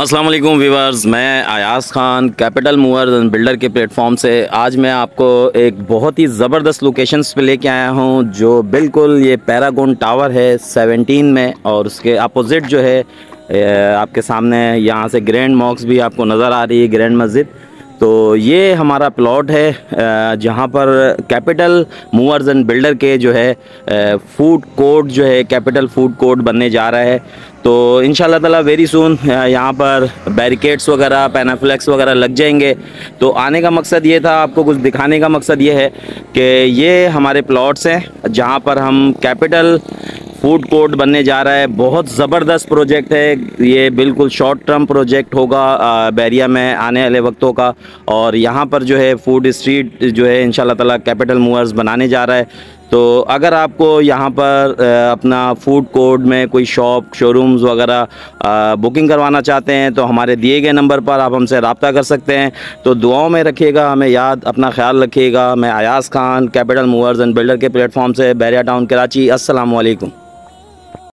अस्सलाम वालेकुम व्यूअर्स, मैं Ayaz Khan capital movers and builder के प्लेटफॉर्म से आज मैं आपको एक बहुत ही ज़बरदस्त लोकेशंस पे लेके आया हूँ जो बिल्कुल ये पैरागॉन टावर है 17 में और उसके अपोजिट जो है आपके सामने यहाँ से ग्रैंड मॉस्क भी आपको नज़र आ रही है, ग्रैंड मस्जिद। तो ये हमारा प्लॉट है जहाँ पर कैपिटल मूवर्स एंड बिल्डर के जो है फूड कोर्ट जो है कैपिटल फूड कोर्ट बनने जा रहा है। तो इंशाल्लाह ताला वेरी सून यहाँ पर बैरिकेड्स वगैरह पैनाफ्लेक्स वगैरह लग जाएंगे। तो आने का मकसद ये था, आपको कुछ दिखाने का मकसद ये है कि ये हमारे प्लॉट्स हैं जहाँ पर हम कैपिटल फूड कोर्ट बनने जा रहा है। बहुत ज़बरदस्त प्रोजेक्ट है ये, बिल्कुल शॉर्ट टर्म प्रोजेक्ट होगा बहरिया में आने वाले वक्तों का। और यहाँ पर जो है फूड स्ट्रीट जो है इंशाल्लाह ताला कैपिटल मूवर्स बनाने जा रहा है। तो अगर आपको यहाँ पर अपना फूड कोर्ट में कोई शॉप शोरूम्स वगैरह बुकिंग करवाना चाहते हैं तो हमारे दिए गए नंबर पर आप हमसे रब्ता कर सकते हैं। तो दुआओं में रखिएगा, हमें याद, अपना ख्याल रखिएगा। मैं Ayaz Khan capital movers and builder के प्लेटफॉर्म से बहरिया टाउन कराची। अस्सलाम वालेकुम।